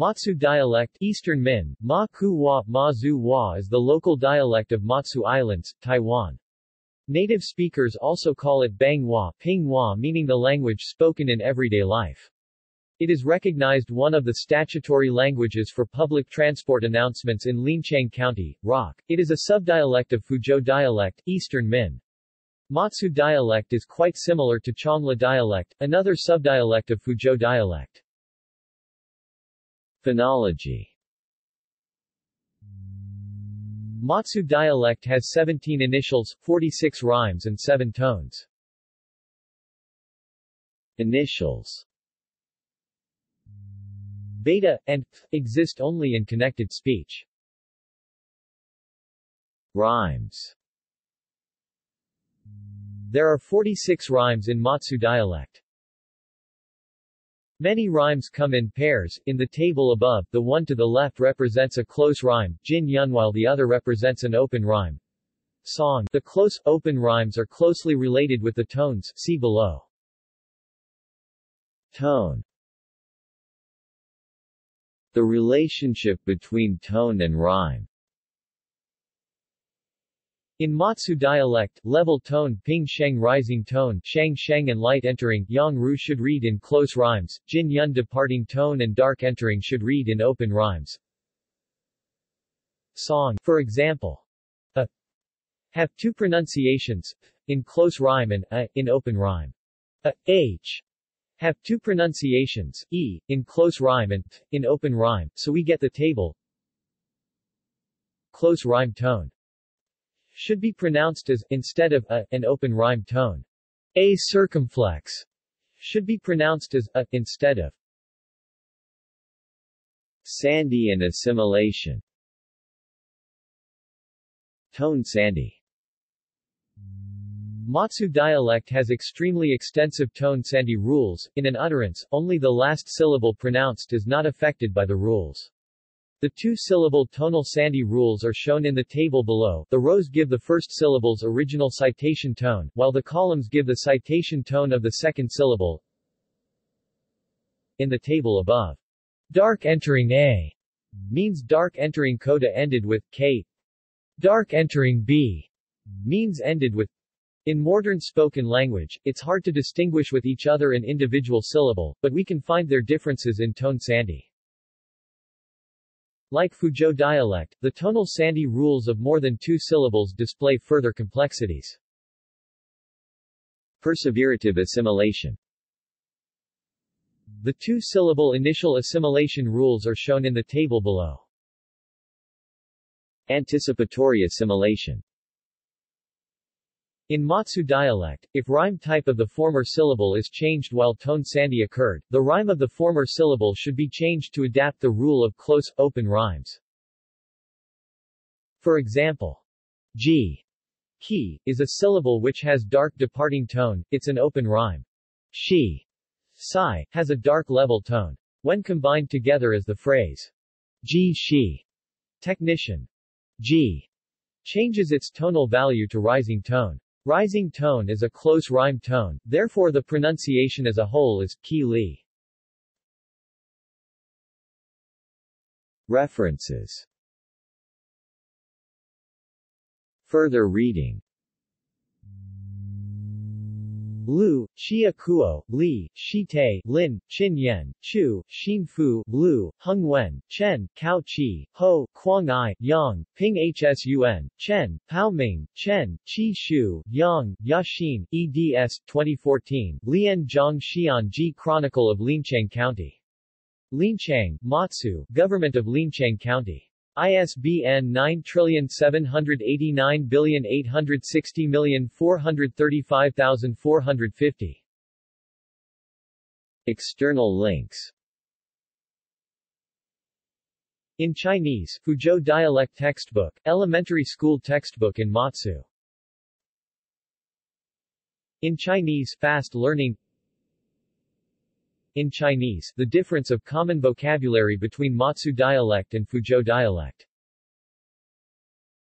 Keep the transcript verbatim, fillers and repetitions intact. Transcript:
Matsu dialect Eastern Min, Ma Ku Wa, Ma Zu Wa is the local dialect of Matsu Islands, Taiwan. Native speakers also call it Bang Wa, Ping Wa, meaning the language spoken in everyday life. It is recognized one of the statutory languages for public transport announcements in Lienchiang County, R O C. It is a subdialect of Fuzhou dialect, Eastern Min. Matsu dialect is quite similar to Changla dialect, another subdialect of Fuzhou dialect. Phonology. Matsu dialect has seventeen initials, forty-six rhymes and seven tones. Initials. Beta and P exist only in connected speech. Rhymes. There are forty-six rhymes in Matsu dialect. Many rhymes come in pairs. In the table above, the one to the left represents a close rhyme, Jin Yun, while the other represents an open rhyme, Song. The close, open rhymes are closely related with the tones, see below. Tone. The relationship between tone and rhyme. In Matsu dialect, level tone ping sheng, rising tone shang sheng, and light entering yang ru should read in close rhymes, jin yun, departing tone, and dark entering should read in open rhymes. Song, for example, a have two pronunciations, in close rhyme and a in open rhyme. A, h have two pronunciations, e in close rhyme and t in open rhyme, so we get the table. Close rhyme tone should be pronounced as, instead of a, an open rhyme tone. A circumflex should be pronounced as a, instead of. Sandy and assimilation. Tone sandy. Matsu dialect has extremely extensive tone sandy rules. In an utterance, only the last syllable pronounced is not affected by the rules. The two-syllable tonal sandy rules are shown in the table below. The rows give the first syllable's original citation tone, while the columns give the citation tone of the second syllable. In the table above, dark entering A means dark entering coda ended with K. Dark entering B means ended with. In modern spoken language, it's hard to distinguish with each other an individual syllable, but we can find their differences in tone sandy. Like Fuzhou dialect, the tonal sandy rules of more than two syllables display further complexities. Perseverative assimilation. The two-syllable initial assimilation rules are shown in the table below. Anticipatory assimilation. In Matsu dialect, if rhyme type of the former syllable is changed while tone sandy occurred, the rhyme of the former syllable should be changed to adapt the rule of close, open rhymes. For example, g, ki, is a syllable which has dark departing tone, it's an open rhyme. Shi, sai, has a dark level tone. When combined together as the phrase, g shi, technician, g, changes its tonal value to rising tone. Rising tone is a close rhyme tone, therefore the pronunciation as a whole is ki li. References. Further reading. Lu, Xia Kuo, Li, Shi Te, Lin, Qin Yen, Chu, Xin Fu, Lu, Hung Wen, Chen, Cao Chi, Ho, Quang I, Yang, Ping Hsun, Chen, Pao Ming, Chen, Qi Shu, Yang, Yaxin, eds. twenty fourteen, Lian Zhang Xian Ji Chronicle of Lienchiang County. Lienchiang, Matsu, Government of Lienchiang County. I S B N nine seven eight nine eight six zero four three five four five zero. External links. In Chinese, Fuzhou dialect textbook, elementary school textbook in Matsu. In Chinese, fast learning. In Chinese, the difference of common vocabulary between Matsu dialect and Fuzhou dialect.